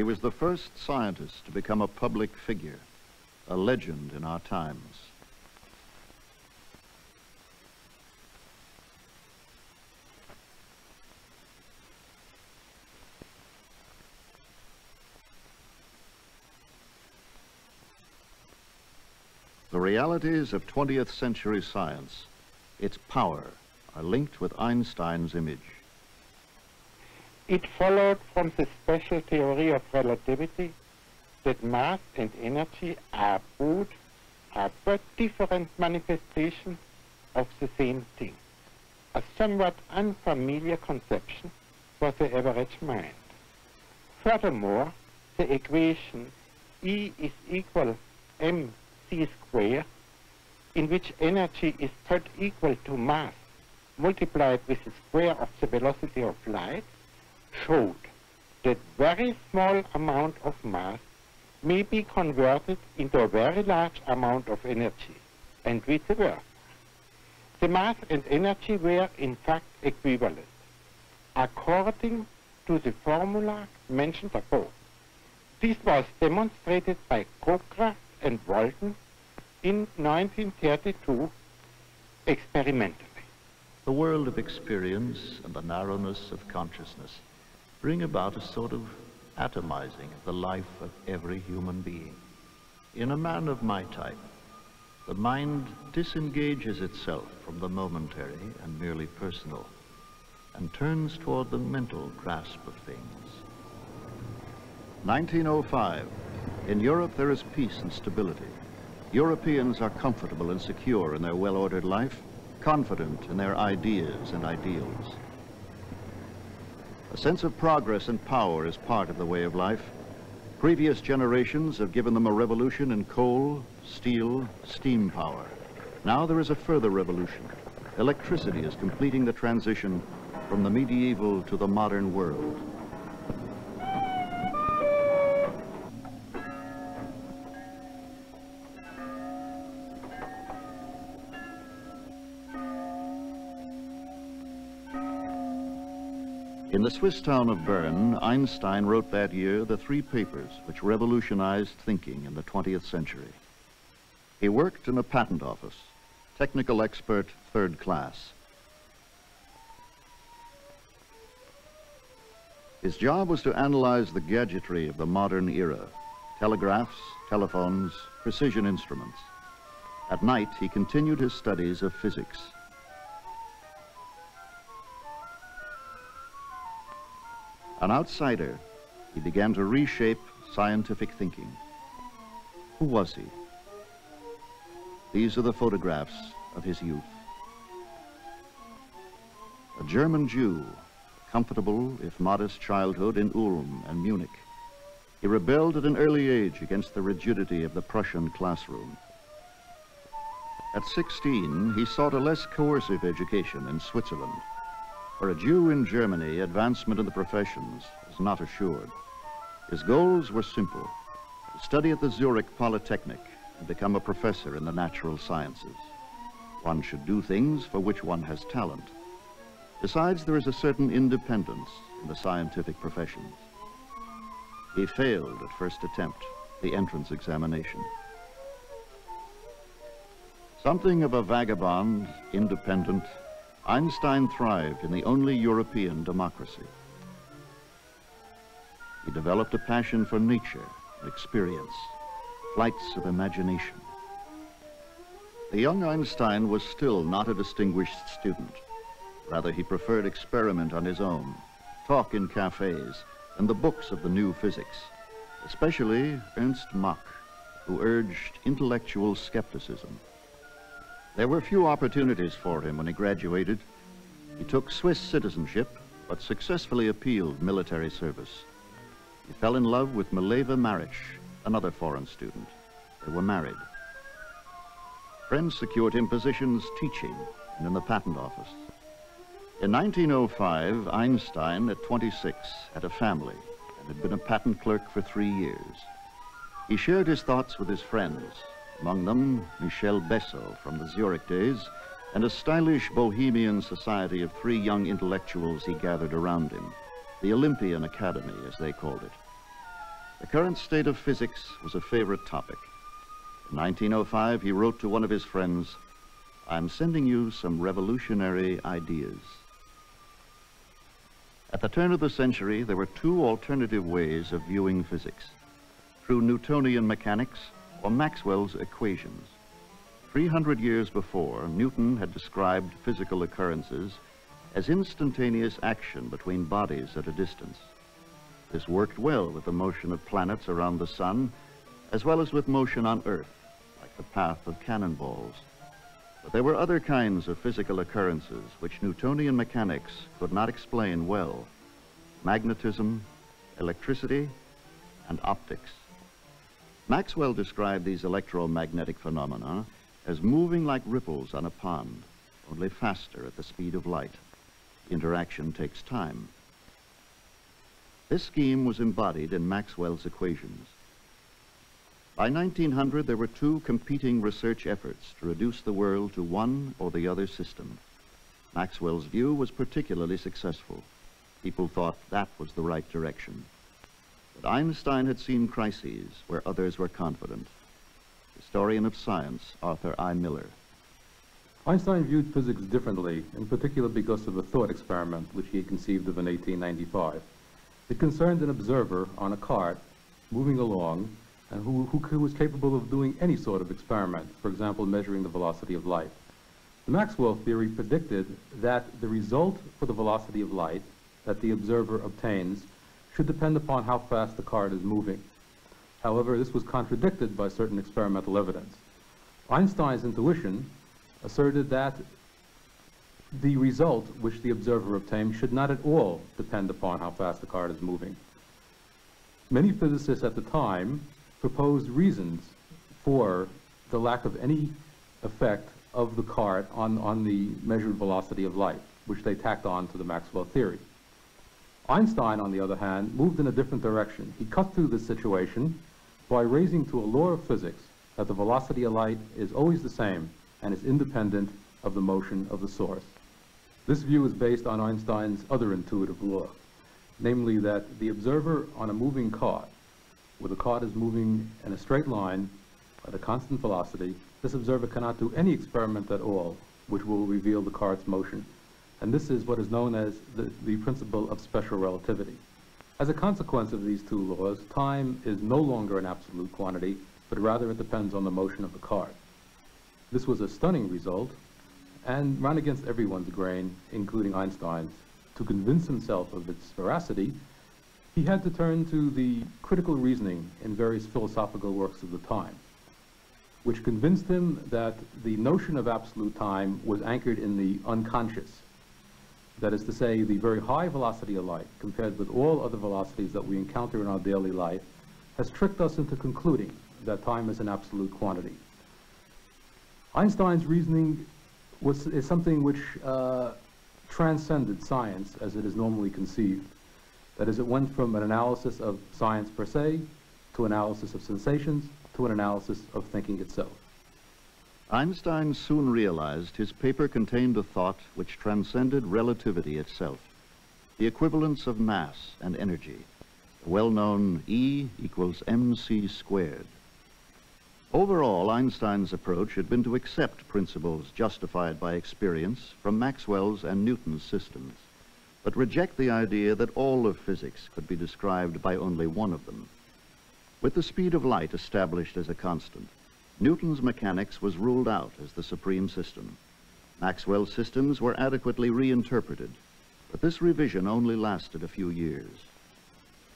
He was the first scientist to become a public figure, a legend in our times. The realities of 20th century science, its power, are linked with Einstein's image. It followed from the special theory of relativity that mass and energy are both but different manifestations of the same thing, a somewhat unfamiliar conception for the average mind. Furthermore, the equation E is equal mc squared, in which energy is put equal to mass multiplied with the square of the velocity of light, showed that very small amount of mass may be converted into a very large amount of energy, and vice versa. The mass and energy were in fact equivalent, according to the formula mentioned above. This was demonstrated by Cockcroft and Walton in 1932 experimentally. The world of experience and the narrowness of consciousness bring about a sort of atomizing of the life of every human being. In a man of my type, the mind disengages itself from the momentary and merely personal and turns toward the mental grasp of things. 1905. In Europe, there is peace and stability. Europeans are comfortable and secure in their well-ordered life, confident in their ideas and ideals. A sense of progress and power is part of the way of life. Previous generations have given them a revolution in coal, steel, steam power. Now there is a further revolution. Electricity is completing the transition from the medieval to the modern world. In the Swiss town of Bern, Einstein wrote that year the three papers which revolutionized thinking in the 20th century. He worked in a patent office, technical expert, third class. His job was to analyze the gadgetry of the modern era, telegraphs, telephones, precision instruments. At night, he continued his studies of physics. An outsider, he began to reshape scientific thinking. Who was he? These are the photographs of his youth. A German Jew, comfortable, if modest, childhood in Ulm and Munich. He rebelled at an early age against the rigidity of the Prussian classroom. At 16, he sought a less coercive education in Switzerland. For a Jew in Germany, advancement in the professions is not assured. His goals were simple: to study at the Zurich Polytechnic and become a professor in the natural sciences. One should do things for which one has talent. Besides, there is a certain independence in the scientific professions. He failed at first attempt, the entrance examination. Something of a vagabond, independent, Einstein thrived in the only European democracy. He developed a passion for nature and experience, flights of imagination. The young Einstein was still not a distinguished student. Rather, he preferred experiment on his own, talk in cafes, and the books of the new physics, especially Ernst Mach, who urged intellectual skepticism. There were few opportunities for him when he graduated. He took Swiss citizenship, but successfully appealed military service. He fell in love with Mileva Marić, another foreign student. They were married. Friends secured him positions teaching and in the patent office. In 1905, Einstein, at 26, had a family and had been a patent clerk for 3 years. He shared his thoughts with his friends, among them Michel Besso from the Zurich days, and a stylish bohemian society of three young intellectuals he gathered around him, the Olympian Academy, as they called it. The current state of physics was a favorite topic. In 1905, he wrote to one of his friends, "I'm sending you some revolutionary ideas." At the turn of the century, there were two alternative ways of viewing physics: through Newtonian mechanics or Maxwell's equations. 300 years before, Newton had described physical occurrences as instantaneous action between bodies at a distance. This worked well with the motion of planets around the sun, as well as with motion on Earth, like the path of cannonballs. But there were other kinds of physical occurrences which Newtonian mechanics could not explain well: magnetism, electricity, and optics. Maxwell described these electromagnetic phenomena as moving like ripples on a pond, only faster at the speed of light. Interaction takes time. This scheme was embodied in Maxwell's equations. By 1900, there were two competing research efforts to reduce the world to one or the other system. Maxwell's view was particularly successful. People thought that was the right direction. But Einstein had seen crises where others were confident. Historian of science, Arthur I. Miller. Einstein viewed physics differently, in particular because of the thought experiment which he conceived of in 1895. It concerned an observer on a cart moving along and who was capable of doing any sort of experiment, for example, measuring the velocity of light. The Maxwell theory predicted that the result for the velocity of light that the observer obtains should depend upon how fast the cart is moving. However, this was contradicted by certain experimental evidence. Einstein's intuition asserted that the result which the observer obtained should not at all depend upon how fast the cart is moving. Many physicists at the time proposed reasons for the lack of any effect of the cart on the measured velocity of light, which they tacked on to the Maxwell theory. Einstein, on the other hand, moved in a different direction. He cut through this situation by raising to a law of physics that the velocity of light is always the same and is independent of the motion of the source. This view is based on Einstein's other intuitive law, namely that the observer on a moving cart, where the cart is moving in a straight line at a constant velocity, this observer cannot do any experiment at all which will reveal the cart's motion. And this is what is known as the principle of special relativity. As a consequence of these two laws, time is no longer an absolute quantity, but rather it depends on the motion of the cart. This was a stunning result and ran against everyone's grain, including Einstein's. To convince himself of its veracity, he had to turn to the critical reasoning in various philosophical works of the time, which convinced him that the notion of absolute time was anchored in the unconscious. That is to say, the very high velocity of light, compared with all other velocities that we encounter in our daily life, has tricked us into concluding that time is an absolute quantity. Einstein's reasoning is something which transcended science as it is normally conceived. That is, it went from an analysis of science per se, to analysis of sensations, to an analysis of thinking itself. Einstein soon realized his paper contained a thought which transcended relativity itself, the equivalence of mass and energy, the well-known E=mc². Overall, Einstein's approach had been to accept principles justified by experience from Maxwell's and Newton's systems, but reject the idea that all of physics could be described by only one of them. With the speed of light established as a constant, Newton's mechanics was ruled out as the supreme system. Maxwell's systems were adequately reinterpreted, but this revision only lasted a few years.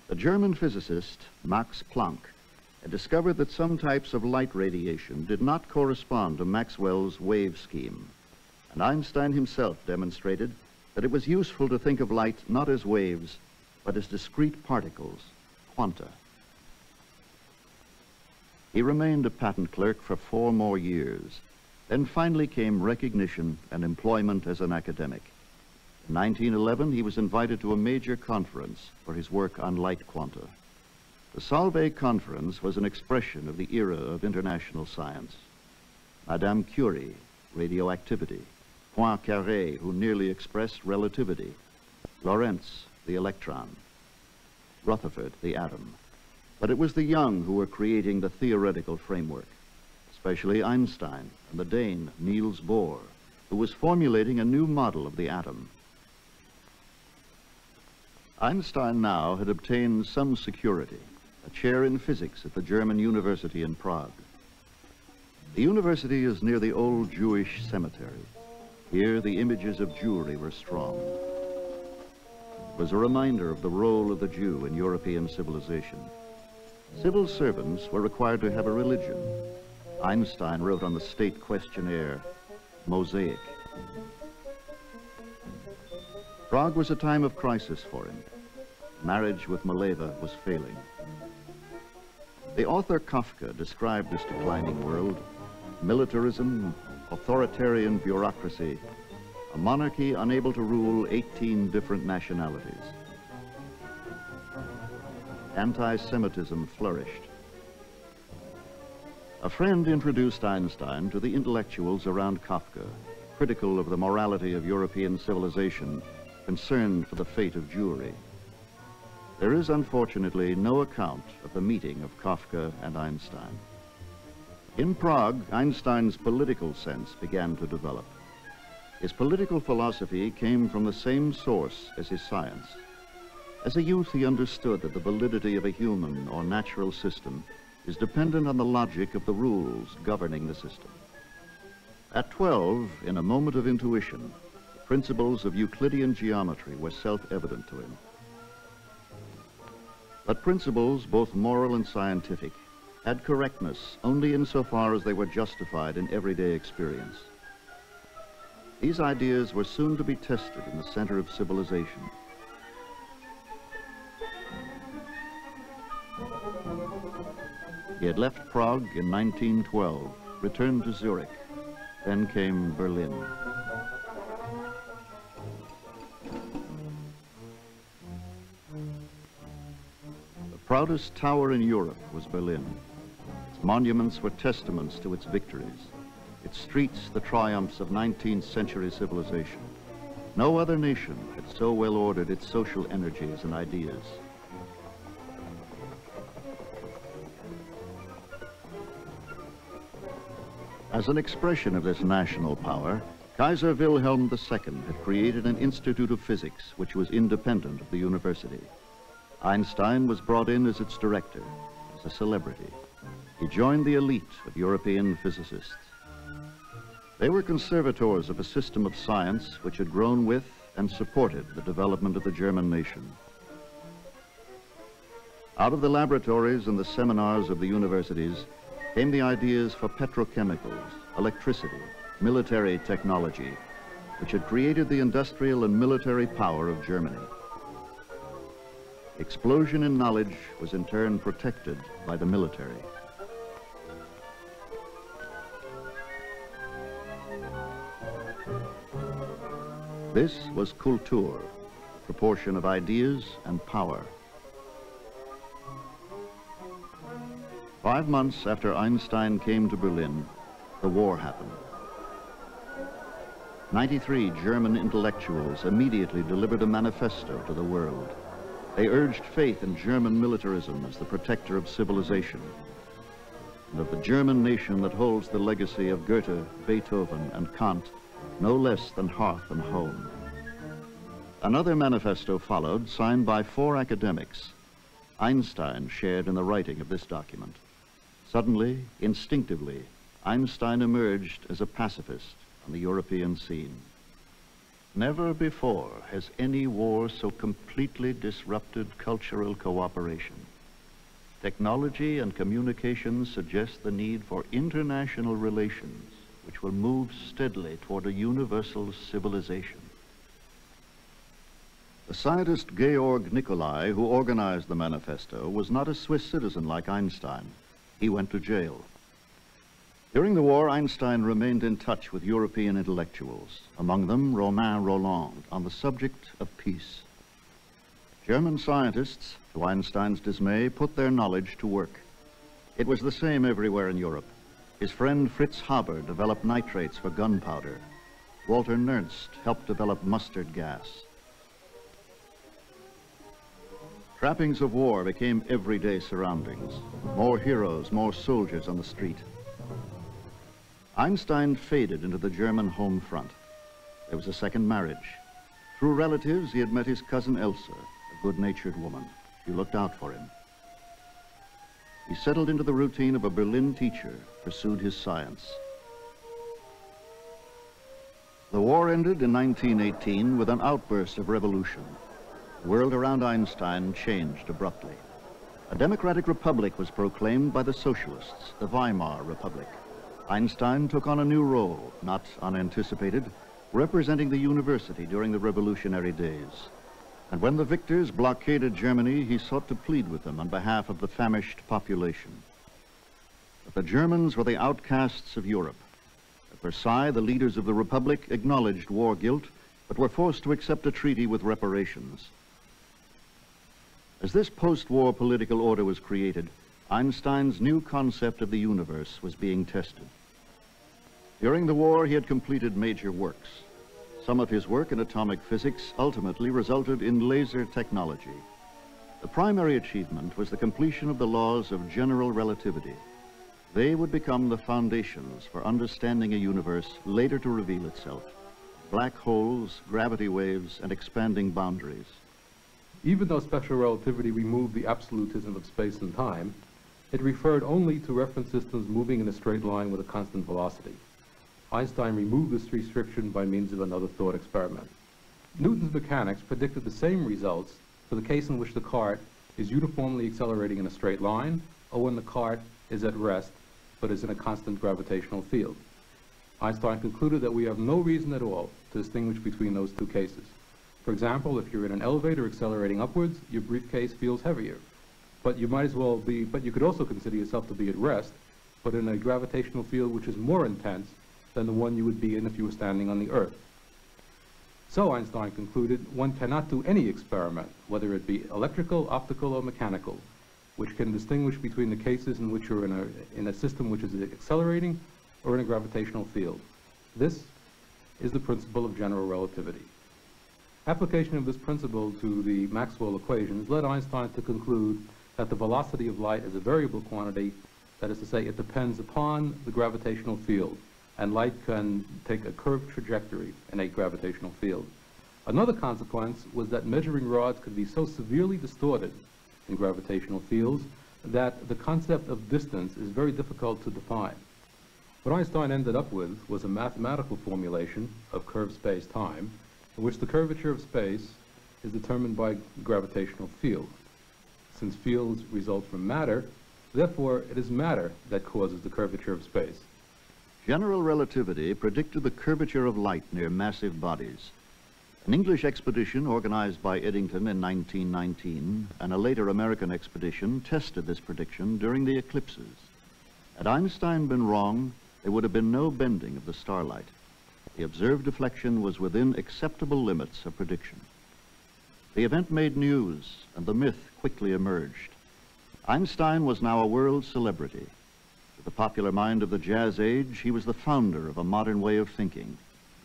The German physicist Max Planck had discovered that some types of light radiation did not correspond to Maxwell's wave scheme, and Einstein himself demonstrated that it was useful to think of light not as waves, but as discrete particles, quanta. He remained a patent clerk for 4 more years, then finally came recognition and employment as an academic. In 1911, he was invited to a major conference for his work on light quanta. The Solvay Conference was an expression of the era of international science. Madame Curie, radioactivity; Poincaré, who nearly expressed relativity; Lorentz, the electron; Rutherford, the atom. But it was the young who were creating the theoretical framework, especially Einstein and the Dane Niels Bohr, who was formulating a new model of the atom. Einstein now had obtained some security, a chair in physics at the German University in Prague. The university is near the old Jewish cemetery. Here the images of Jewry were strong. It was a reminder of the role of the Jew in European civilization. Civil servants were required to have a religion. Einstein wrote on the state questionnaire, Mosaic. Prague was a time of crisis for him. Marriage with Mileva was failing. The author Kafka described this declining world: militarism, authoritarian bureaucracy, a monarchy unable to rule 18 different nationalities. Anti-Semitism flourished. A friend introduced Einstein to the intellectuals around Kafka, critical of the morality of European civilization, concerned for the fate of Jewry. There is unfortunately no account of the meeting of Kafka and Einstein. In Prague, Einstein's political sense began to develop. His political philosophy came from the same source as his science. As a youth, he understood that the validity of a human or natural system is dependent on the logic of the rules governing the system. At 12, in a moment of intuition, principles of Euclidean geometry were self-evident to him. But principles, both moral and scientific, had correctness only insofar as they were justified in everyday experience. These ideas were soon to be tested in the center of civilization. He had left Prague in 1912, returned to Zurich, then came Berlin. The proudest tower in Europe was Berlin. Its monuments were testaments to its victories. Its streets, the triumphs of 19th century civilization. No other nation had so well ordered its social energies and ideas. As an expression of this national power, Kaiser Wilhelm II had created an institute of physics which was independent of the university. Einstein was brought in as its director, as a celebrity. He joined the elite of European physicists. They were conservators of a system of science which had grown with and supported the development of the German nation. Out of the laboratories and the seminars of the universities came the ideas for petrochemicals, electricity, military technology, which had created the industrial and military power of Germany. Explosion in knowledge was in turn protected by the military. This was Kultur, proportion of ideas and power. 5 months after Einstein came to Berlin, the war happened. 93 German intellectuals immediately delivered a manifesto to the world. They urged faith in German militarism as the protector of civilization, and of the German nation that holds the legacy of Goethe, Beethoven, and Kant, no less than hearth and home. Another manifesto followed, signed by 4 academics. Einstein shared in the writing of this document. Suddenly, instinctively, Einstein emerged as a pacifist on the European scene. Never before has any war so completely disrupted cultural cooperation. Technology and communications suggest the need for international relations, which will move steadily toward a universal civilization. The scientist Georg Nicolai, who organized the manifesto, was not a Swiss citizen like Einstein. He went to jail. During the war, Einstein remained in touch with European intellectuals, among them Romain Rolland, on the subject of peace. German scientists, to Einstein's dismay, put their knowledge to work. It was the same everywhere in Europe. His friend Fritz Haber developed nitrates for gunpowder. Walter Nernst helped develop mustard gas. Trappings of war became everyday surroundings. More heroes, more soldiers on the street. Einstein faded into the German home front. There was a second marriage. Through relatives, he had met his cousin Elsa, a good-natured woman. She looked out for him. He settled into the routine of a Berlin teacher, pursued his science. The war ended in 1918 with an outburst of revolution. The world around Einstein changed abruptly. A democratic republic was proclaimed by the socialists, the Weimar Republic. Einstein took on a new role, not unanticipated, representing the university during the revolutionary days. And when the victors blockaded Germany, he sought to plead with them on behalf of the famished population. But the Germans were the outcasts of Europe. At Versailles, the leaders of the Republic acknowledged war guilt, but were forced to accept a treaty with reparations. As this post-war political order was created, Einstein's new concept of the universe was being tested. During the war, he had completed major works. Some of his work in atomic physics ultimately resulted in laser technology. The primary achievement was the completion of the laws of general relativity. They would become the foundations for understanding a universe later to reveal itself. Black holes, gravity waves, and expanding boundaries. Even though special relativity removed the absolutism of space and time, it referred only to reference systems moving in a straight line with a constant velocity. Einstein removed this restriction by means of another thought experiment. Newton's mechanics predicted the same results for the case in which the cart is uniformly accelerating in a straight line, or when the cart is at rest but is in a constant gravitational field. Einstein concluded that we have no reason at all to distinguish between those two cases. For example, if you're in an elevator accelerating upwards, your briefcase feels heavier. But you might as well be, but you could also consider yourself to be at rest, but in a gravitational field which is more intense than the one you would be in if you were standing on the Earth. So Einstein concluded, one cannot do any experiment, whether it be electrical, optical, or mechanical, which can distinguish between the cases in which you're in a system which is accelerating or in a gravitational field. This is the principle of general relativity. Application of this principle to the Maxwell equations led Einstein to conclude that the velocity of light is a variable quantity, that is to say, it depends upon the gravitational field, and light can take a curved trajectory in a gravitational field. Another consequence was that measuring rods could be so severely distorted in gravitational fields that the concept of distance is very difficult to define. What Einstein ended up with was a mathematical formulation of curved space-time, in which the curvature of space is determined by gravitational field. Since fields result from matter, therefore it is matter that causes the curvature of space. General relativity predicted the curvature of light near massive bodies. An English expedition organized by Eddington in 1919 and a later American expedition tested this prediction during the eclipses. Had Einstein been wrong, there would have been no bending of the starlight. The observed deflection was within acceptable limits of prediction. The event made news, and the myth quickly emerged. Einstein was now a world celebrity. To the popular mind of the jazz age, he was the founder of a modern way of thinking.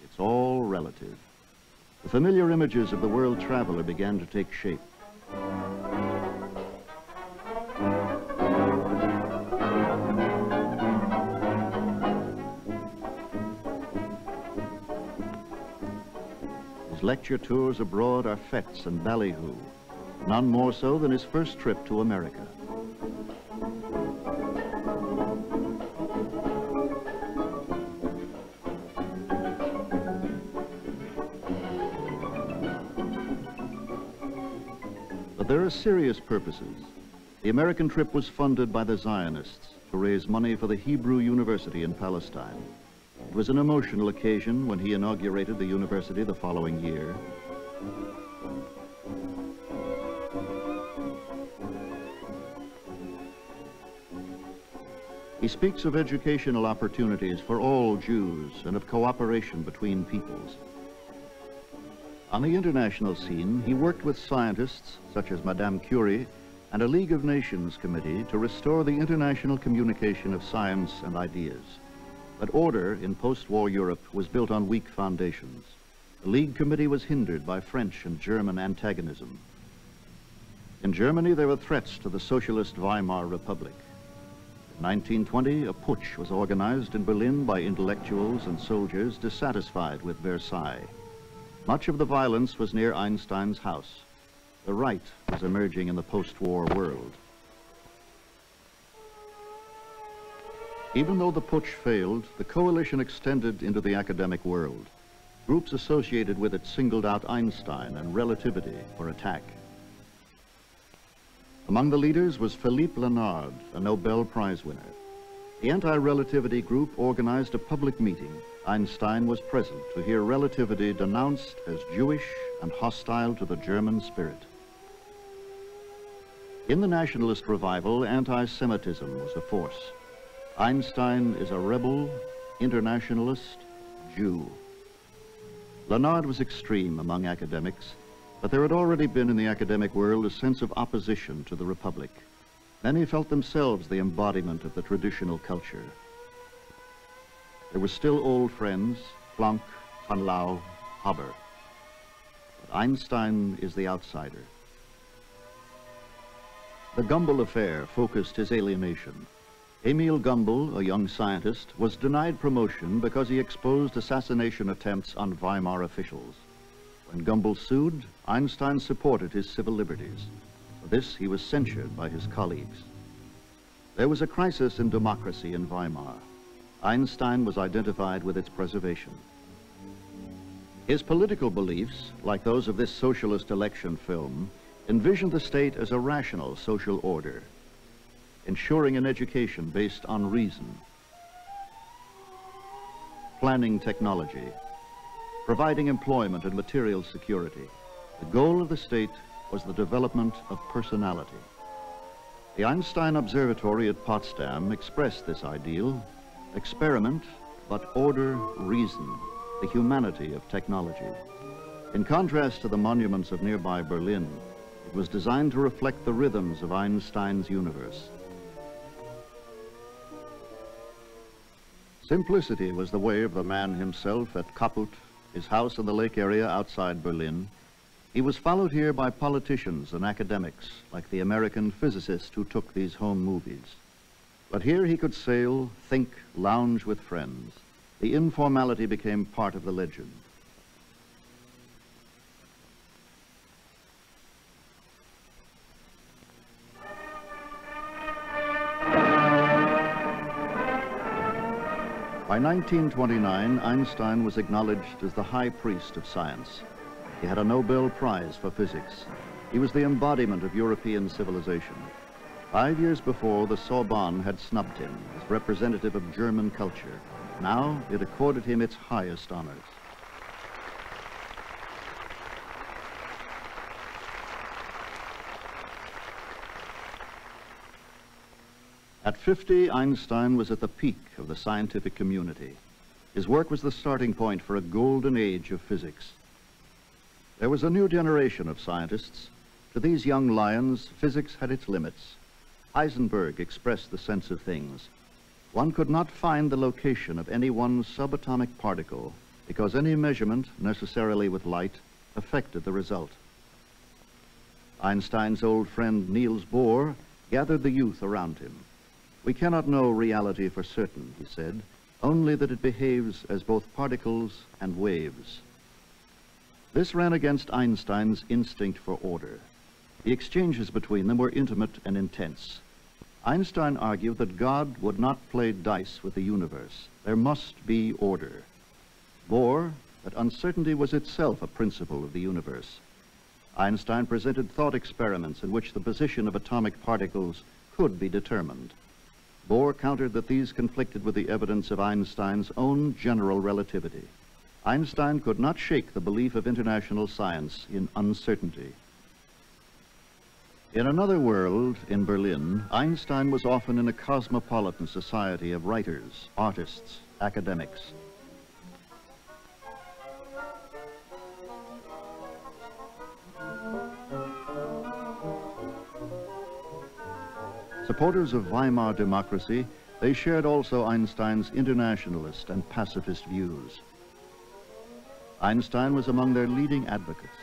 It's all relative. The familiar images of the world traveler began to take shape. His lecture tours abroad are fetes and ballyhoo, none more so than his first trip to America. But there are serious purposes. The American trip was funded by the Zionists to raise money for the Hebrew University in Palestine. It was an emotional occasion when he inaugurated the university the following year. He speaks of educational opportunities for all Jews and of cooperation between peoples. On the international scene, he worked with scientists such as Madame Curie and a League of Nations committee to restore the international communication of science and ideas. But order in post-war Europe was built on weak foundations. The League Committee was hindered by French and German antagonism. In Germany, there were threats to the socialist Weimar Republic. In 1920, a putsch was organized in Berlin by intellectuals and soldiers dissatisfied with Versailles. Much of the violence was near Einstein's house. The right was emerging in the post-war world. Even though the putsch failed, the coalition extended into the academic world. Groups associated with it singled out Einstein and relativity for attack. Among the leaders was Philipp Lenard, a Nobel Prize winner. The anti-relativity group organized a public meeting. Einstein was present to hear relativity denounced as Jewish and hostile to the German spirit. In the nationalist revival, anti-Semitism was a force. Einstein is a rebel, internationalist, Jew. Lenard was extreme among academics, but there had already been in the academic world a sense of opposition to the Republic. Many felt themselves the embodiment of the traditional culture. There were still old friends, Planck, Van Laue, Haber. But Einstein is the outsider. The Gumbel affair focused his alienation. Emil Gumbel, a young scientist, was denied promotion because he exposed assassination attempts on Weimar officials. When Gumbel sued, Einstein supported his civil liberties. For this, he was censured by his colleagues. There was a crisis in democracy in Weimar. Einstein was identified with its preservation. His political beliefs, like those of this socialist election film, envisioned the state as a rational social order, ensuring an education based on reason, planning technology, providing employment and material security. The goal of the state was the development of personality. The Einstein Observatory at Potsdam expressed this ideal: experiment, but order, reason, the humanity of technology. In contrast to the monuments of nearby Berlin, it was designed to reflect the rhythms of Einstein's universe. Simplicity was the way of the man himself at Kaputt, his house in the lake area outside Berlin. He was followed here by politicians and academics, like the American physicist who took these home movies. But here he could sail, think, lounge with friends. The informality became part of the legend. By 1929, Einstein was acknowledged as the high priest of science. He had a Nobel Prize for physics. He was the embodiment of European civilization. 5 years before, the Sorbonne had snubbed him as representative of German culture. Now, it accorded him its highest honors. At 50, Einstein was at the peak of the scientific community. His work was the starting point for a golden age of physics. There was a new generation of scientists. To these young lions, physics had its limits. Heisenberg expressed the sense of things. One could not find the location of any one subatomic particle because any measurement, necessarily with light, affected the result. Einstein's old friend Niels Bohr gathered the youth around him. "We cannot know reality for certain," he said, "only that it behaves as both particles and waves." This ran against Einstein's instinct for order. The exchanges between them were intimate and intense. Einstein argued that God would not play dice with the universe. There must be order. Bohr, that uncertainty was itself a principle of the universe. Einstein presented thought experiments in which the position of atomic particles could be determined. Bohr countered that these conflicted with the evidence of Einstein's own general relativity. Einstein could not shake the belief of international science in uncertainty. In another world, in Berlin, Einstein was often in a cosmopolitan society of writers, artists, academics. Supporters of Weimar democracy, they shared also Einstein's internationalist and pacifist views. Einstein was among their leading advocates.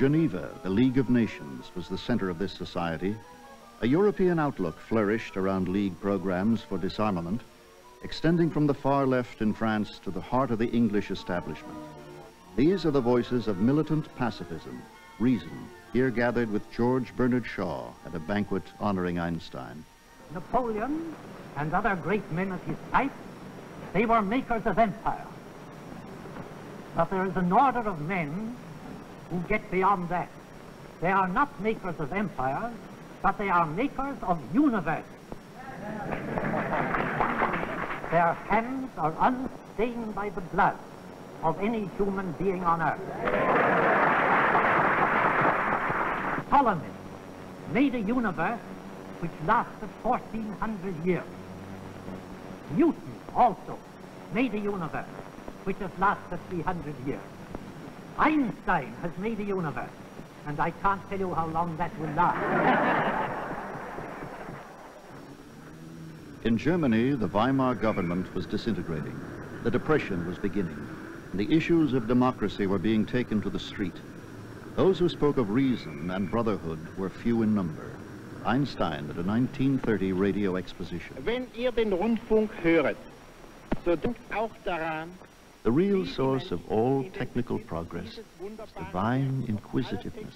Geneva, the League of Nations, was the center of this society. A European outlook flourished around league programs for disarmament, extending from the far left in France to the heart of the English establishment. These are the voices of militant pacifism, reason, here gathered with George Bernard Shaw at a banquet honoring Einstein. Napoleon and other great men of his type, they were makers of empire. But there is an order of men who get beyond that. They are not makers of empires, but they are makers of universes. Their hands are unstained by the blood of any human being on earth. Ptolemy made a universe which lasted 1,400 years. Newton also made a universe which has lasted 300 years. Einstein has made a universe, and I can't tell you how long that will last. In Germany, the Weimar government was disintegrating. The Depression was beginning. The issues of democracy were being taken to the street. Those who spoke of reason and brotherhood were few in number. Einstein at a 1930 radio exposition. Wenn ihr den Rundfunk höret, so denkt auch daran. The real source of all technical progress is divine inquisitiveness.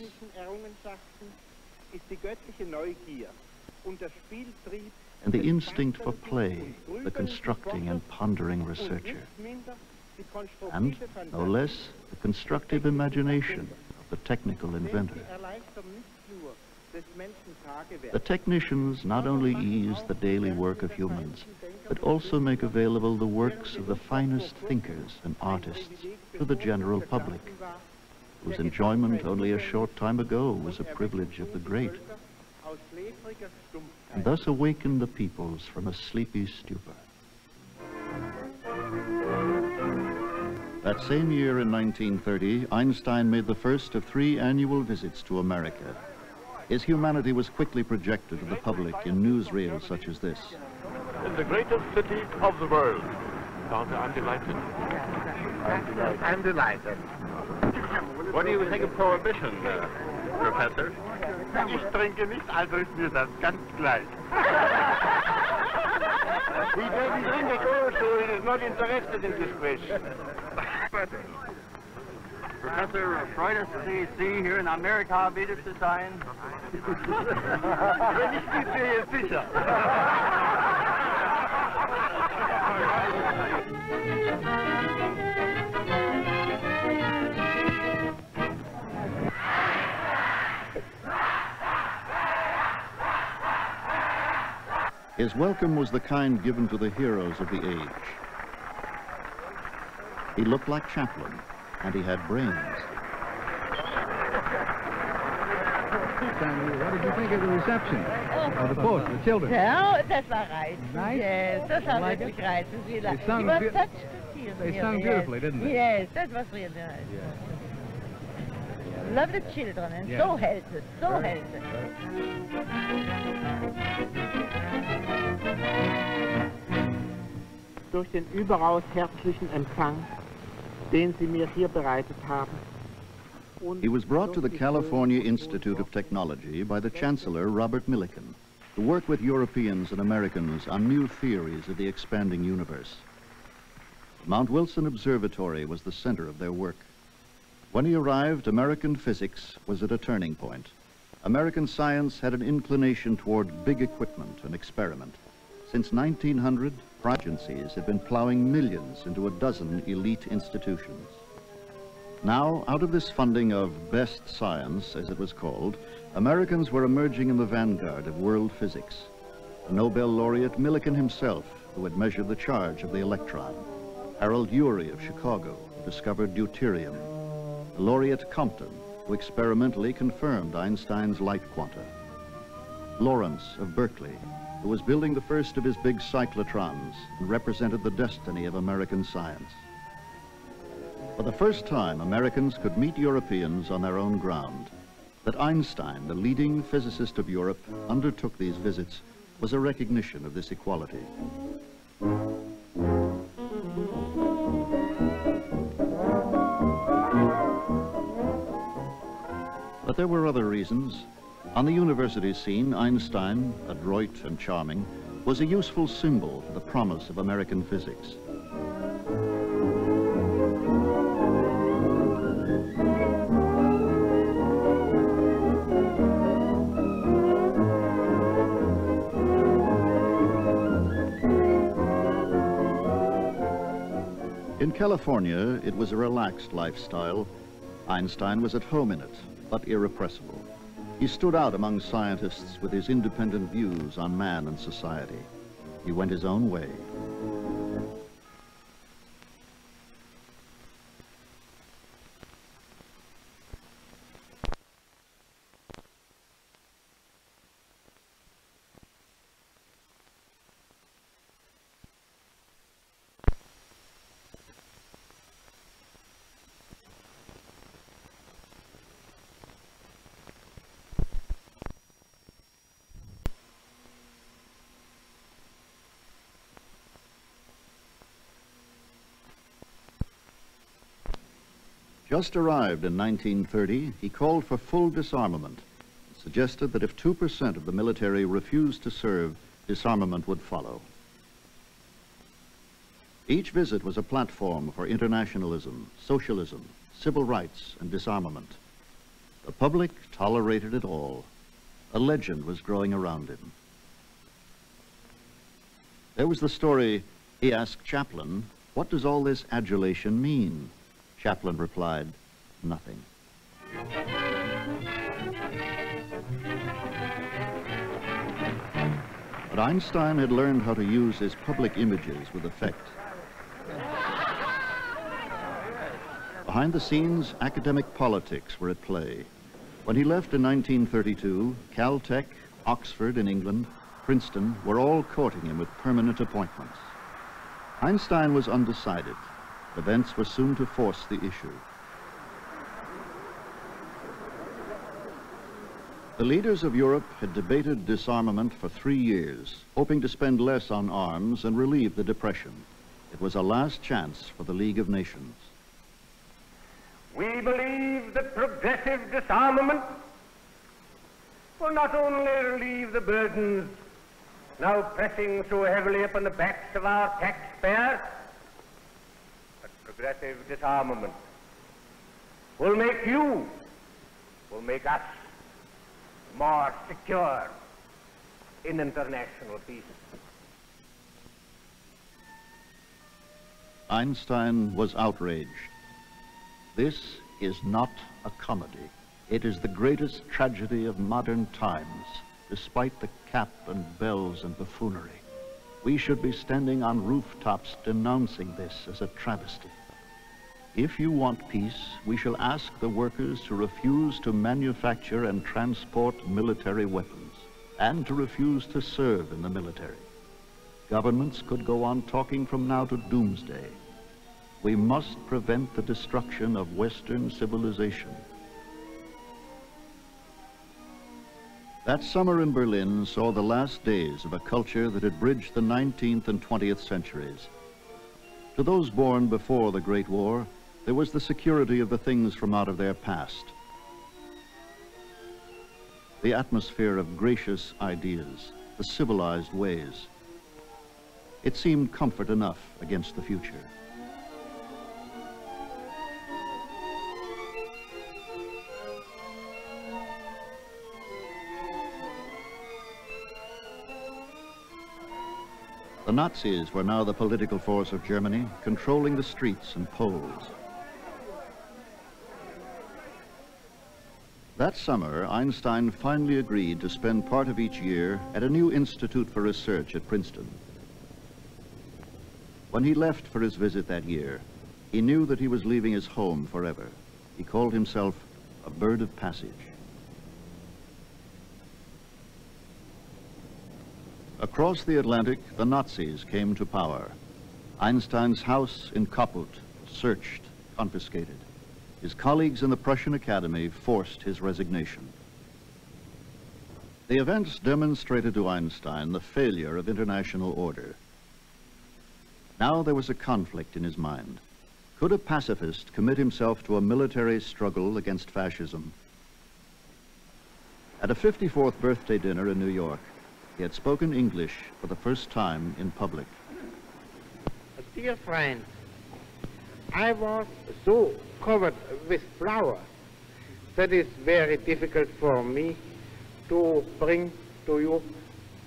And the instinct for play, the constructing and pondering researcher. And, no less, the constructive imagination of the technical inventor. The technicians not only ease the daily work of humans, but also make available the works of the finest thinkers and artists to the general public, whose enjoyment only a short time ago was a privilege of the great, and thus awaken the peoples from a sleepy stupor. That same year in 1930, Einstein made the first of three annual visits to America. His humanity was quickly projected to the public in newsreels such as this. In the greatest city of the world. I'm delighted. I'm delighted. What do you think of prohibition, Professor? Ich trinke nicht, also ist mir das ganz gleich. He doesn't drink at all, so he is not interested in this question. Professor, freut us to see Sie here in America wieder zu sein. Wenn ich Sie sehe, sicher. His welcome was the kind given to the heroes of the age. He looked like Chaplin, and he had brains. Sammy, what did you think of the reception? Oh, of the boat, the children? No, that was reizend. Right? Yes, that was really reizend. He was such a tear. They sang beautifully, didn't they? Yes, that was really nice. Yeah. Love the children, and yeah. So healthy, so healthy. Durch den überaus herzlichen Empfang, den Sie mir hier bereitet haben. He was brought to the California Institute of Technology by the Chancellor Robert Millikan to work with Europeans and Americans on new theories of the expanding universe. Mount Wilson Observatory was the center of their work. When he arrived, American physics was at a turning point. American science had an inclination toward big equipment and experiment. Since 1900, agencies had been plowing millions into a dozen elite institutions. Now, out of this funding of best science, as it was called, Americans were emerging in the vanguard of world physics. The Nobel laureate Millikan himself, who had measured the charge of the electron. Harold Urey of Chicago, who discovered deuterium. The laureate Compton, who experimentally confirmed Einstein's light quanta. Lawrence of Berkeley, who was building the first of his big cyclotrons and represented the destiny of American science. For the first time, Americans could meet Europeans on their own ground. That Einstein, the leading physicist of Europe, undertook these visits was a recognition of this equality. But there were other reasons. On the university scene, Einstein, adroit and charming, was a useful symbol for the promise of American physics. In California, it was a relaxed lifestyle. Einstein was at home in it, but irrepressible. He stood out among scientists with his independent views on man and society. He went his own way. Just arrived in 1930, he called for full disarmament, suggested that if 2% of the military refused to serve, disarmament would follow. Each visit was a platform for internationalism, socialism, civil rights, and disarmament. The public tolerated it all. A legend was growing around him. There was the story, he asked Chaplin, "What does all this adulation mean?" Chaplin replied, "Nothing." But Einstein had learned how to use his public images with effect. Behind the scenes, academic politics were at play. When he left in 1932, Caltech, Oxford in England, Princeton were all courting him with permanent appointments. Einstein was undecided. Events were soon to force the issue. The leaders of Europe had debated disarmament for 3 years, hoping to spend less on arms and relieve the depression. It was a last chance for the League of Nations. We believe that progressive disarmament will not only relieve the burdens now pressing so heavily upon the backs of our taxpayers, progressive disarmament will make you, will make us more secure in international peace. Einstein was outraged. This is not a comedy. It is the greatest tragedy of modern times, despite the cap and bells and buffoonery. We should be standing on rooftops denouncing this as a travesty. If you want peace, we shall ask the workers to refuse to manufacture and transport military weapons, and to refuse to serve in the military. Governments could go on talking from now to doomsday. We must prevent the destruction of Western civilization. That summer in Berlin saw the last days of a culture that had bridged the 19th and 20th centuries. To those born before the Great War, there was the security of the things from out of their past. The atmosphere of gracious ideas, the civilized ways. It seemed comfort enough against the future. The Nazis were now the political force of Germany, controlling the streets and polls. That summer, Einstein finally agreed to spend part of each year at a new institute for research at Princeton. When he left for his visit that year, he knew that he was leaving his home forever. He called himself a bird of passage. Across the Atlantic, the Nazis came to power. Einstein's house in Kaput was searched, confiscated. His colleagues in the Prussian Academy forced his resignation. The events demonstrated to Einstein the failure of international order. Now there was a conflict in his mind. Could a pacifist commit himself to a military struggle against fascism? At a 54th birthday dinner in New York, he had spoken English for the first time in public. Dear friends, I was so covered with flour that it's very difficult for me to bring to you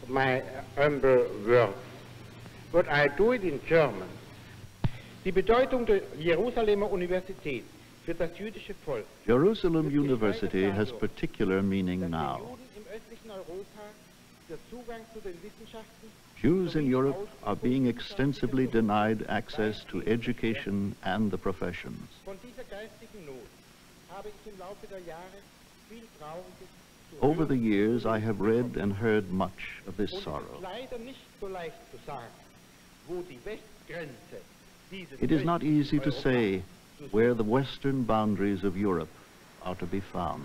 my humble words. But I do it in German. Die Bedeutung der Jerusalemer Universität für das jüdische Volk. Jerusalem University has particular meaning now. Jews in Europe are being extensively denied access to education and the professions. Over the years, I have read and heard much of this sorrow. It is not easy to say where the western boundaries of Europe are to be found.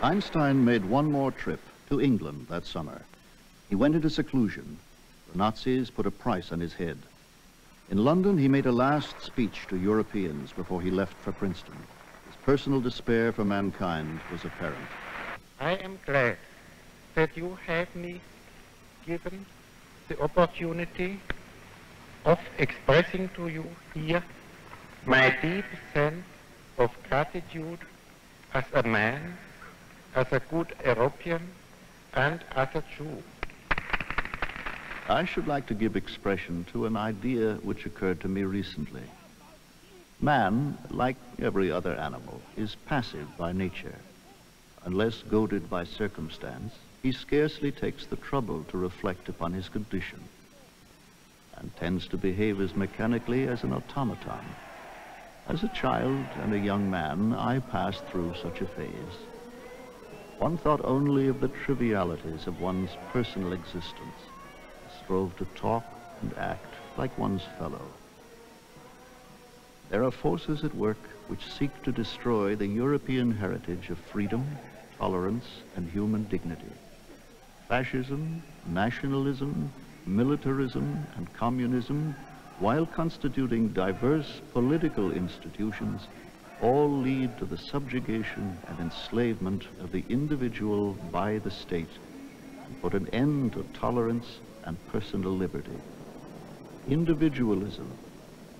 Einstein made one more trip to England that summer. He went into seclusion. The Nazis put a price on his head. In London, he made a last speech to Europeans before he left for Princeton. His personal despair for mankind was apparent. I am glad that you have me given the opportunity of expressing to you here my deep sense of gratitude as a man, as a good European, and as a Jew. I should like to give expression to an idea which occurred to me recently. Man, like every other animal, is passive by nature. Unless goaded by circumstance, he scarcely takes the trouble to reflect upon his condition and tends to behave as mechanically as an automaton. As a child and a young man, I passed through such a phase. One thought only of the trivialities of one's personal existence. Strove to talk and act like one's fellow. There are forces at work which seek to destroy the European heritage of freedom, tolerance, and human dignity. Fascism, nationalism, militarism, and communism, while constituting diverse political institutions, all lead to the subjugation and enslavement of the individual by the state and put an end to tolerance and personal liberty. Individualism,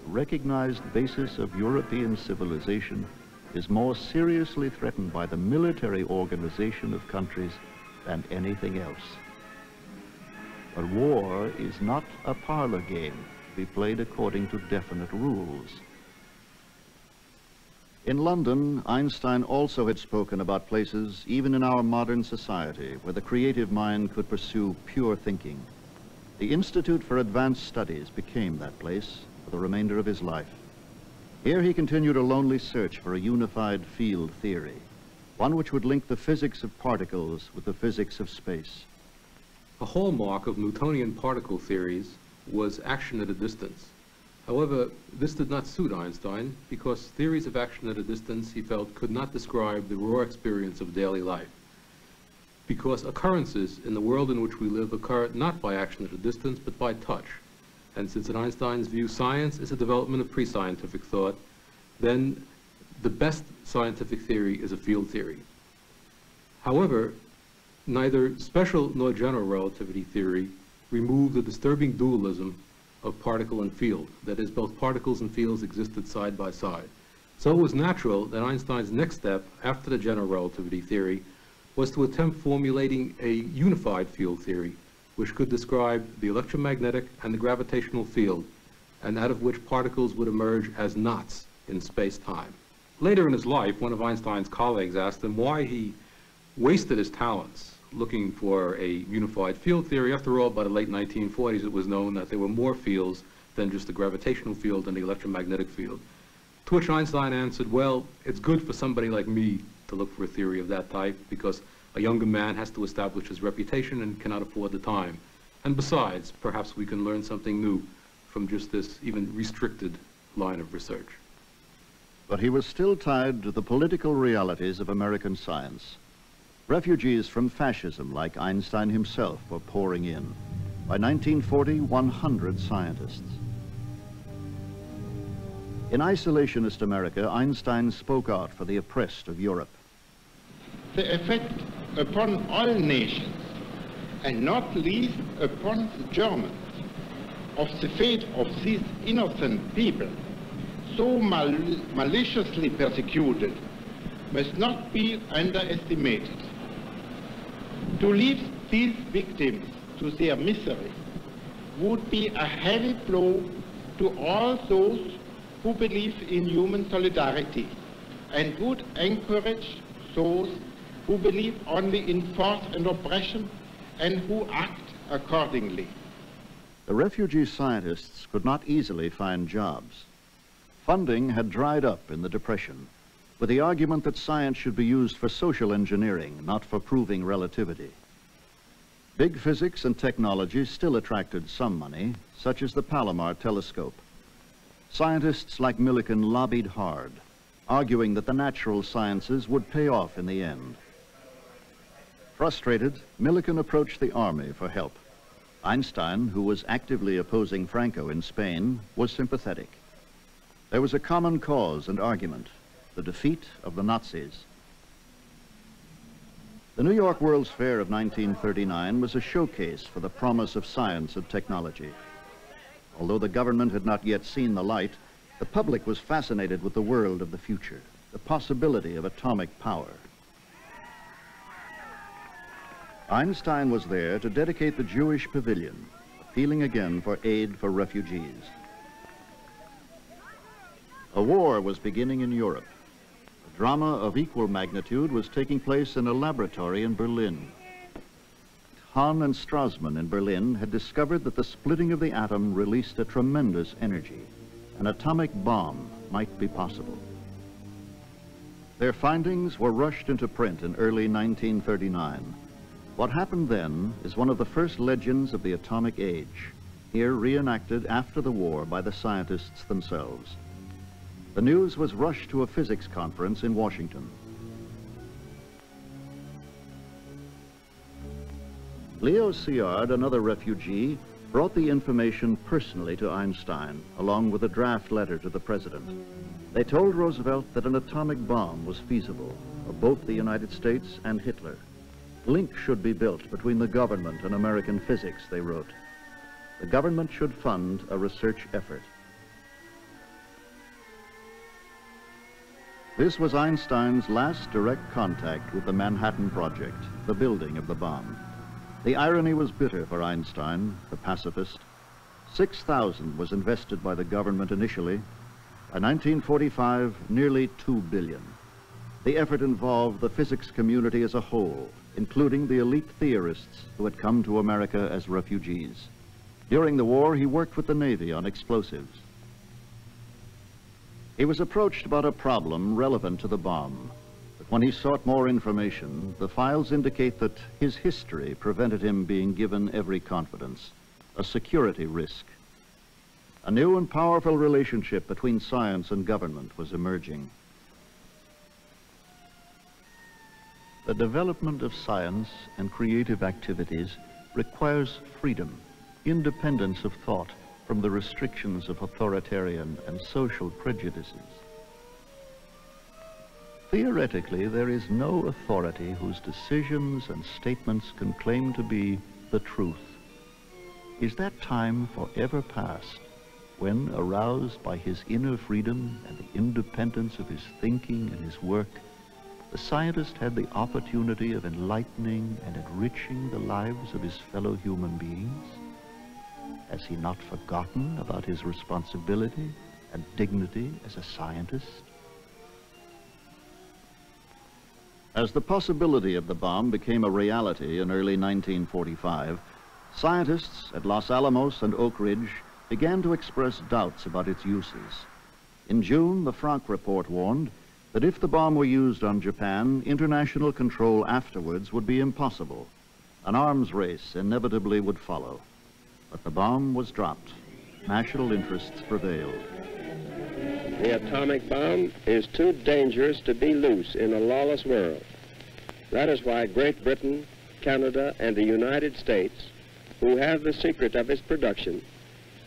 the recognized basis of European civilization, is more seriously threatened by the military organization of countries than anything else. But war is not a parlor game to be played according to definite rules. In London, Einstein also had spoken about places, even in our modern society, where the creative mind could pursue pure thinking. The Institute for Advanced Studies became that place for the remainder of his life. Here he continued a lonely search for a unified field theory, one which would link the physics of particles with the physics of space. A hallmark of Newtonian particle theories was action at a distance. However, this did not suit Einstein because theories of action at a distance, he felt, could not describe the raw experience of daily life. Because occurrences in the world in which we live occur not by action at a distance, but by touch. And since in Einstein's view, science is a development of pre-scientific thought, then the best scientific theory is a field theory. However, neither special nor general relativity theory removed the disturbing dualism of particle and field. That is, both particles and fields existed side by side. So it was natural that Einstein's next step after the general relativity theory was to attempt formulating a unified field theory which could describe the electromagnetic and the gravitational field, and out of which particles would emerge as knots in space-time. Later in his life, one of Einstein's colleagues asked him why he wasted his talents looking for a unified field theory. After all, by the late 1940s, it was known that there were more fields than just the gravitational field and the electromagnetic field. To which Einstein answered, well, it's good for somebody like me to look for a theory of that type because a younger man has to establish his reputation and cannot afford the time. And besides, perhaps we can learn something new from just this even restricted line of research. But he was still tied to the political realities of American science. Refugees from fascism, like Einstein himself, were pouring in. By 1940, 100 scientists. In isolationist America, Einstein spoke out for the oppressed of Europe. the effect upon all nations, and not least upon the Germans, of the fate of these innocent people, so maliciously persecuted, must not be underestimated. To leave these victims to their misery would be a heavy blow to all those who believe in human solidarity and would encourage those who believe only in force and oppression and who act accordingly. The refugee scientists could not easily find jobs. Funding had dried up in the Depression, with the argument that science should be used for social engineering, not for proving relativity. Big physics and technology still attracted some money, such as the Palomar telescope. Scientists like Millikan lobbied hard, arguing that the natural sciences would pay off in the end. Frustrated, Millikan approached the army for help. Einstein, who was actively opposing Franco in Spain, was sympathetic. There was a common cause and argument: the defeat of the Nazis. The New York World's Fair of 1939 was a showcase for the promise of science and technology. Although the government had not yet seen the light, the public was fascinated with the world of the future, the possibility of atomic power. Einstein was there to dedicate the Jewish Pavilion, appealing again for aid for refugees. A war was beginning in Europe. A drama of equal magnitude was taking place in a laboratory in Berlin. Hahn and Strassmann in Berlin had discovered that the splitting of the atom released a tremendous energy. An atomic bomb might be possible. Their findings were rushed into print in early 1939. What happened then is one of the first legends of the atomic age, here reenacted after the war by the scientists themselves. The news was rushed to a physics conference in Washington. Leo Szilard, another refugee, brought the information personally to Einstein, along with a draft letter to the president. They told Roosevelt that an atomic bomb was feasible for both the United States and Hitler. Links should be built between the government and American physics, they wrote. The government should fund a research effort. This was Einstein's last direct contact with the Manhattan Project, the building of the bomb. The irony was bitter for Einstein, the pacifist. 6,000 was invested by the government initially. By 1945, nearly 2 billion. The effort involved the physics community as a whole, including the elite theorists who had come to America as refugees. During the war, he worked with the Navy on explosives. He was approached about a problem relevant to the bomb, but when he sought more information, the files indicate that his history prevented him being given every confidence, a security risk. A new and powerful relationship between science and government was emerging. The development of science and creative activities requires freedom, independence of thought, from the restrictions of authoritarian and social prejudices. Theoretically, there is no authority whose decisions and statements can claim to be the truth. Is that time forever past when, aroused by his inner freedom and the independence of his thinking and his work, the scientist had the opportunity of enlightening and enriching the lives of his fellow human beings? Has he not forgotten about his responsibility and dignity as a scientist? As the possibility of the bomb became a reality in early 1945, scientists at Los Alamos and Oak Ridge began to express doubts about its uses. In June, the Franck report warned that if the bomb were used on Japan, international control afterwards would be impossible. An arms race inevitably would follow. But the bomb was dropped. National interests prevailed. The atomic bomb is too dangerous to be loose in a lawless world. That is why Great Britain, Canada, and the United States, who have the secret of its production,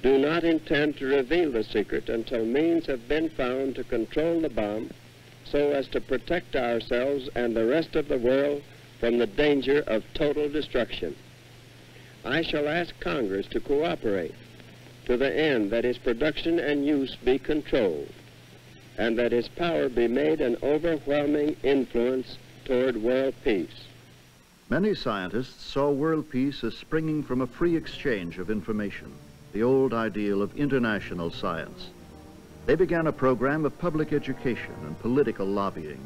do not intend to reveal the secret until means have been found to control the bomb so as to protect ourselves and the rest of the world from the danger of total destruction. I shall ask Congress to cooperate to the end that its production and use be controlled, and that its power be made an overwhelming influence toward world peace. Many scientists saw world peace as springing from a free exchange of information, the old ideal of international science. They began a program of public education and political lobbying.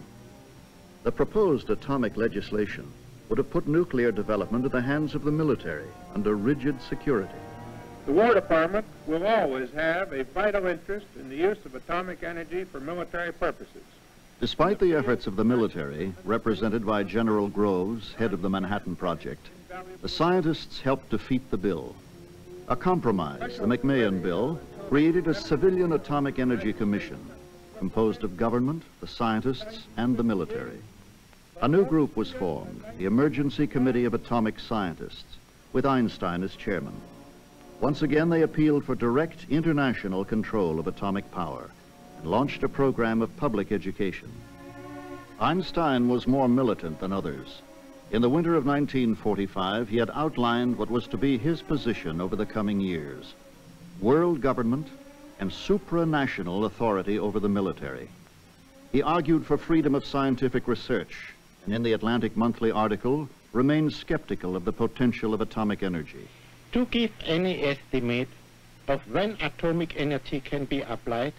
The proposed atomic legislation would have put nuclear development in the hands of the military under rigid security. The War Department will always have a vital interest in the use of atomic energy for military purposes. Despite the efforts of the military, represented by General Groves, head of the Manhattan Project, the scientists helped defeat the bill. A compromise, the McMahon Bill, created a civilian atomic energy commission composed of government, the scientists, and the military. A new group was formed, the Emergency Committee of Atomic Scientists, with Einstein as chairman. Once again, they appealed for direct international control of atomic power and launched a program of public education. Einstein was more militant than others. In the winter of 1945, he had outlined what was to be his position over the coming years: world government and supranational authority over the military. He argued for freedom of scientific research, and in the Atlantic Monthly article, remained skeptical of the potential of atomic energy. To give any estimate of when atomic energy can be applied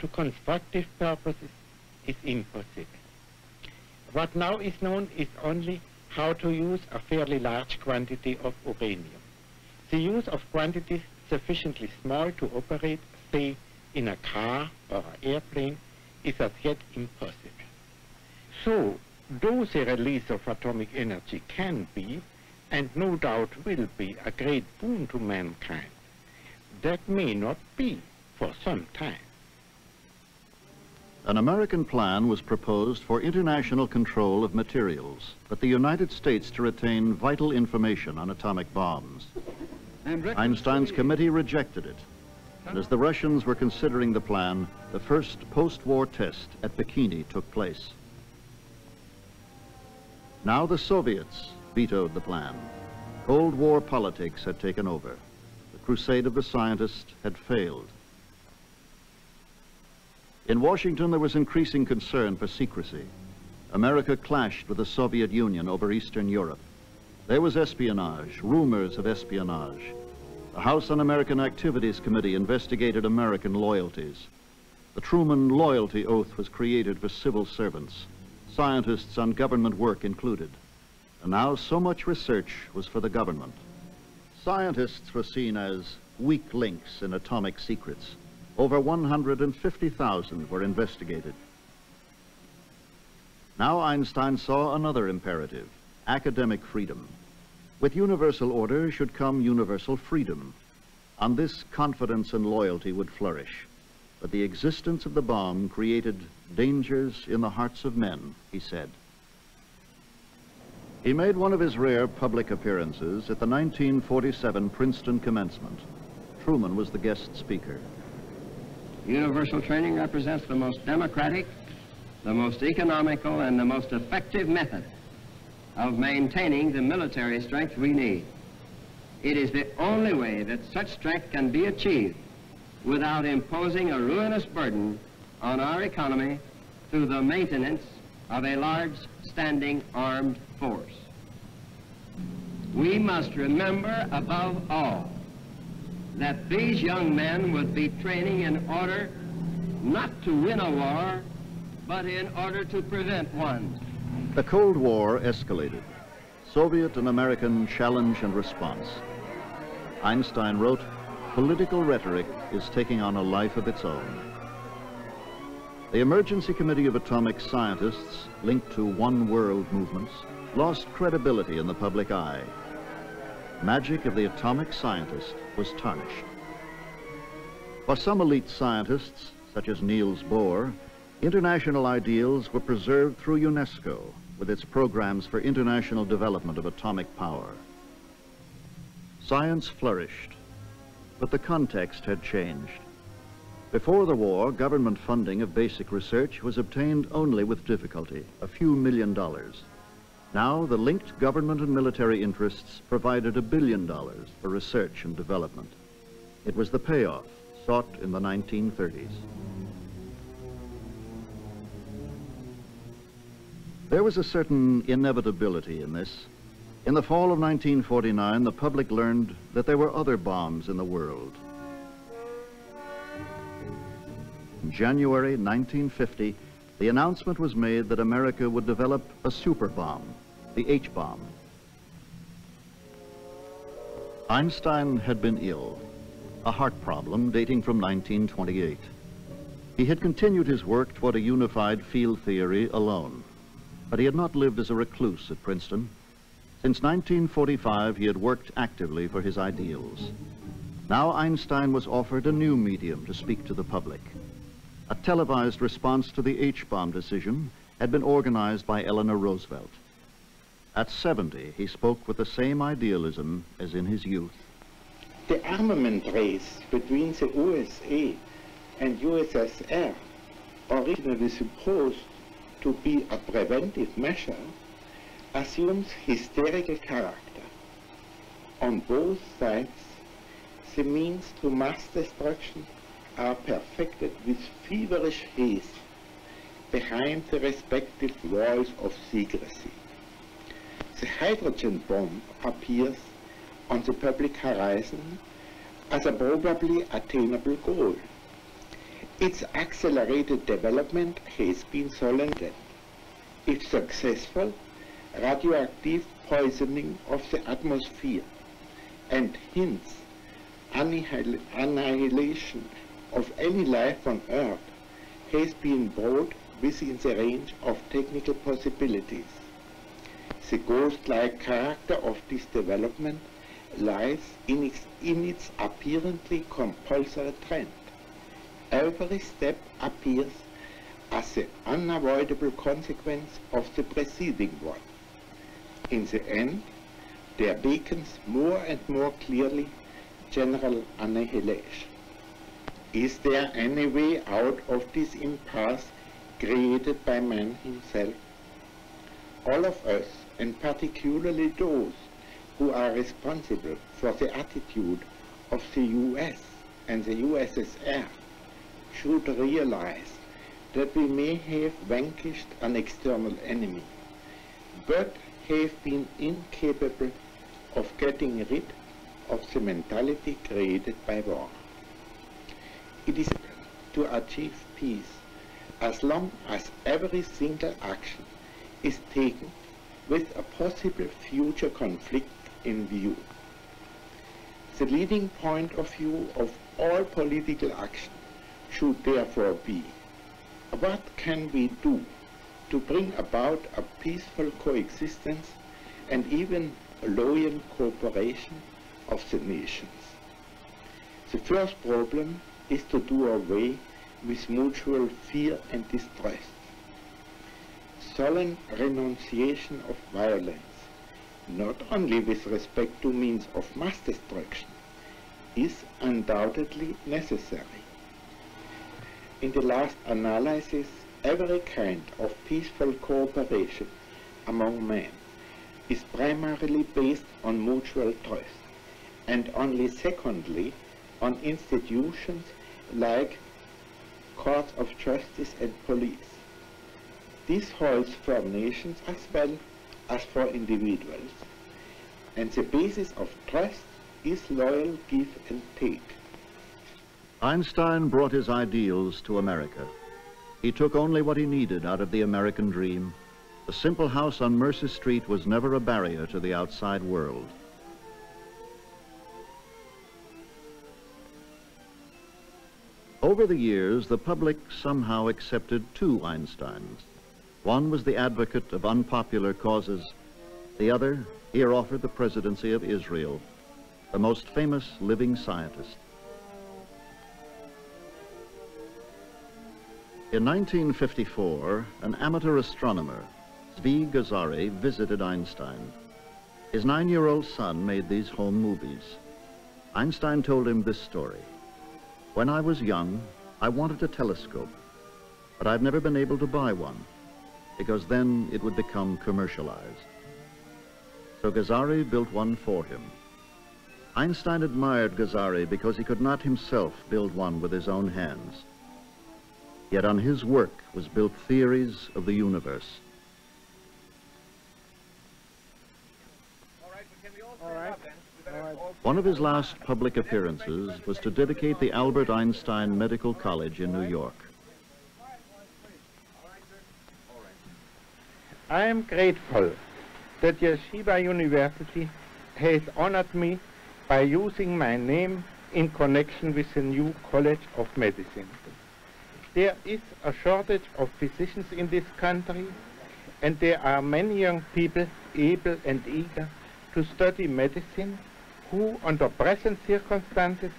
to constructive purposes is impossible. What now is known is only how to use a fairly large quantity of uranium. The use of quantities sufficiently small to operate, say, in a car or an airplane, is as yet impossible. So, though the release of atomic energy can be, and no doubt will be, a great boon to mankind, that may not be for some time. An American plan was proposed for international control of materials, but the United States to retain vital information on atomic bombs. Einstein's committee rejected it, and as the Russians were considering the plan, the first post-war test at Bikini took place. Now the Soviets vetoed the plan. Cold War politics had taken over. The crusade of the scientists had failed. In Washington, there was increasing concern for secrecy. America clashed with the Soviet Union over Eastern Europe. There was espionage, rumors of espionage. The House Un-American Activities Committee investigated American loyalties. The Truman Loyalty Oath was created for civil servants, scientists on government work included. And now so much research was for the government. Scientists were seen as weak links in atomic secrets. Over 150,000 were investigated. Now Einstein saw another imperative: academic freedom. With universal order should come universal freedom. On this, confidence and loyalty would flourish. But the existence of the bomb created dangers in the hearts of men, he said. He made one of his rare public appearances at the 1947 Princeton commencement. Truman was the guest speaker. Universal training represents the most democratic, the most economical, and the most effective method of maintaining the military strength we need. It is the only way that such strength can be achieved without imposing a ruinous burden on our economy through the maintenance of a large standing armed force. We must remember above all that these young men would be training in order not to win a war, but in order to prevent one. The Cold War escalated. Soviet and American challenge and response. Einstein wrote, "Political rhetoric is taking on a life of its own." The Emergency Committee of Atomic Scientists, linked to One World movements, lost credibility in the public eye. Magic of the atomic scientist was tarnished. For some elite scientists, such as Niels Bohr, international ideals were preserved through UNESCO, with its programs for international development of atomic power. Science flourished, but the context had changed. Before the war, government funding of basic research was obtained only with difficulty, a few $1 million. Now the linked government and military interests provided $1 billion for research and development. It was the payoff sought in the 1930s. There was a certain inevitability in this. In the fall of 1949, the public learned that there were other bombs in the world. In January 1950, the announcement was made that America would develop a super bomb, the H-bomb. Einstein had been ill, a heart problem dating from 1928. He had continued his work toward a unified field theory alone, but he had not lived as a recluse at Princeton. Since 1945, he had worked actively for his ideals. Now Einstein was offered a new medium to speak to the public. A televised response to the H-bomb decision had been organized by Eleanor Roosevelt. At 70, he spoke with the same idealism as in his youth. The armament race between the USA and USSR, originally supposed to be a preventive measure, assumes hysterical character. On both sides, the means to mass destruction are perfected with feverish haste behind the respective walls of secrecy. The hydrogen bomb appears on the public horizon as a probably attainable goal. Its accelerated development has been solicited. If successful, radioactive poisoning of the atmosphere and hence annihilation of any life on Earth has been brought within the range of technical possibilities. The ghost-like character of this development lies in its apparently compulsory trend. Every step appears as the unavoidable consequence of the preceding one. In the end, there beckons more and more clearly general annihilation. Is there any way out of this impasse created by man himself? All of us, and particularly those who are responsible for the attitude of the US and the USSR, should realize that we may have vanquished an external enemy, but have been incapable of getting rid of the mentality created by war. It is to achieve peace as long as every single action is taken with a possible future conflict in view. The leading point of view of all political action should therefore be, what can we do to bring about a peaceful coexistence and even loyal cooperation of the nations? The first problem is to do away with mutual fear and distrust. Solemn renunciation of violence, not only with respect to means of mass destruction, is undoubtedly necessary. In the last analysis, every kind of peaceful cooperation among men is primarily based on mutual trust, and only secondly on institutions like courts of justice and police. This holds for nations as well as for individuals, and the basis of trust is loyal give and take. Einstein brought his ideals to America. He took only what he needed out of the American dream. The simple house on Mercer Street was never a barrier to the outside world. Over the years, the public somehow accepted two Einsteins. One was the advocate of unpopular causes. The other, here offered the presidency of Israel, the most famous living scientist. In 1954, an amateur astronomer, Zvi Ghazari, visited Einstein. His 9-year-old son made these home movies. Einstein told him this story. When I was young, I wanted a telescope, but I've never been able to buy one, because then it would become commercialized. So Ghazari built one for him. Einstein admired Ghazari because he could not himself build one with his own hands. Yet on his work was built theories of the universe. One of his last public appearances was to dedicate the Albert Einstein Medical College in New York. I am grateful that Yeshiva University has honored me by using my name in connection with the new College of Medicine. There is a shortage of physicians in this country, and there are many young people able and eager to study medicine who, under present circumstances,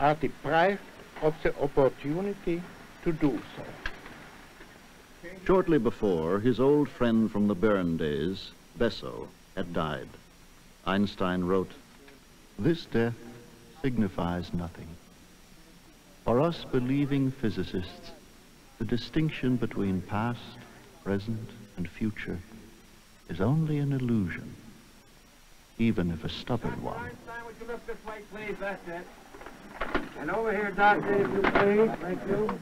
are deprived of the opportunity to do so. Shortly before, his old friend from the Bern days, Besso, had died. Einstein wrote, "This death signifies nothing. For us believing physicists, the distinction between past, present, and future is only an illusion, even if a stubborn one." Dr. Einstein, would you look this way, please? That's it. And over here, doctor, if you please. Thank you.